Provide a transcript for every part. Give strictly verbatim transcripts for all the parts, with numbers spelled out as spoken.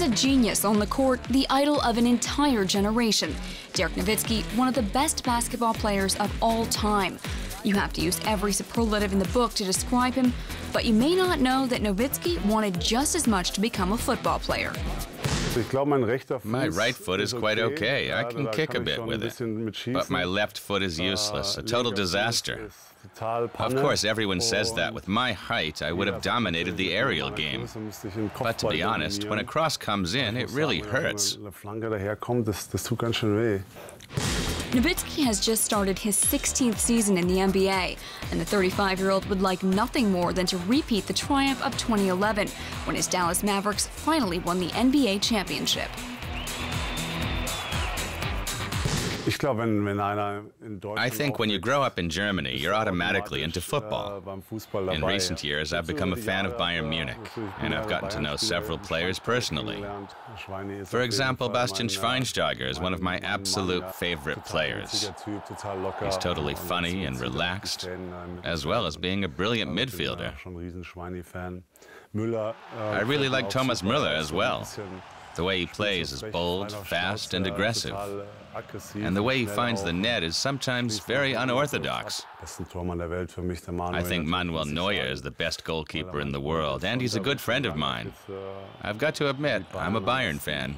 was a genius on the court, the idol of an entire generation. Dirk Nowitzki, one of the best basketball players of all time. You have to use every superlative in the book to describe him, but you may not know that Nowitzki wanted just as much to become a football player. My right foot is quite okay. I can kick a bit with it, but my left foot is useless, a total disaster. Of course, everyone says that. With my height, I would have dominated the aerial game. But to be honest, when a cross comes in, it really hurts. Nowitzki has just started his sixteenth season in the N B A, and the thirty-five-year-old would like nothing more than to repeat the triumph of twenty eleven, when his Dallas Mavericks finally won the N B A championship. I think when you grow up in Germany, you're automatically into football. In recent years, I've become a fan of Bayern Munich, and I've gotten to know several players personally. For example, Bastian Schweinsteiger is one of my absolute favorite players. He's totally funny and relaxed, as well as being a brilliant midfielder. I really like Thomas Müller as well. The way he plays is bold, fast, and aggressive. And the way he finds the net is sometimes very unorthodox. I think Manuel Neuer is the best goalkeeper in the world, and he's a good friend of mine. I've got to admit, I'm a Bayern fan.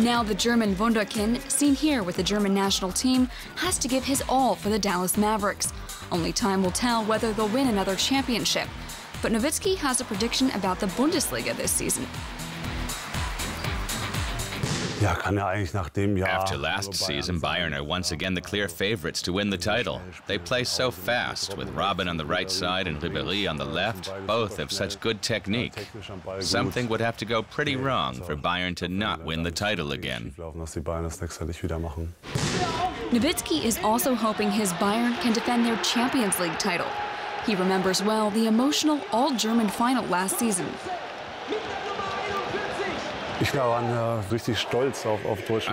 Now the German Wunderkind, seen here with the German national team, has to give his all for the Dallas Mavericks. Only time will tell whether they'll win another championship. But Nowitzki has a prediction about the Bundesliga this season. After last season, Bayern are once again the clear favorites to win the title. They play so fast, with Robin on the right side and Ribéry on the left. Both have such good technique. Something would have to go pretty wrong for Bayern to not win the title again. Nowitzki is also hoping his Bayern can defend their Champions League title. He remembers well the emotional all-German final last season.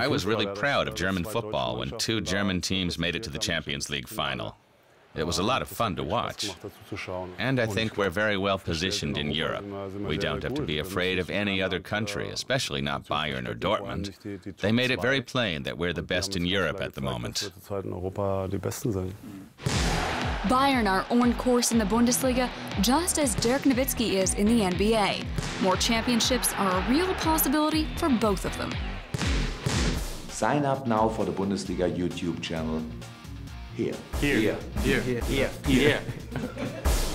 I was really proud of German football when two German teams made it to the Champions League final. It was a lot of fun to watch. And I think we're very well positioned in Europe. We don't have to be afraid of any other country, especially not Bayern or Dortmund. They made it very plain that we're the best in Europe at the moment. Bayern are on course in the Bundesliga, just as Dirk Nowitzki is in the N B A. More championships are a real possibility for both of them. Sign up now for the Bundesliga YouTube channel. Here. Here. Here. Here. Here. Here. Here. Here.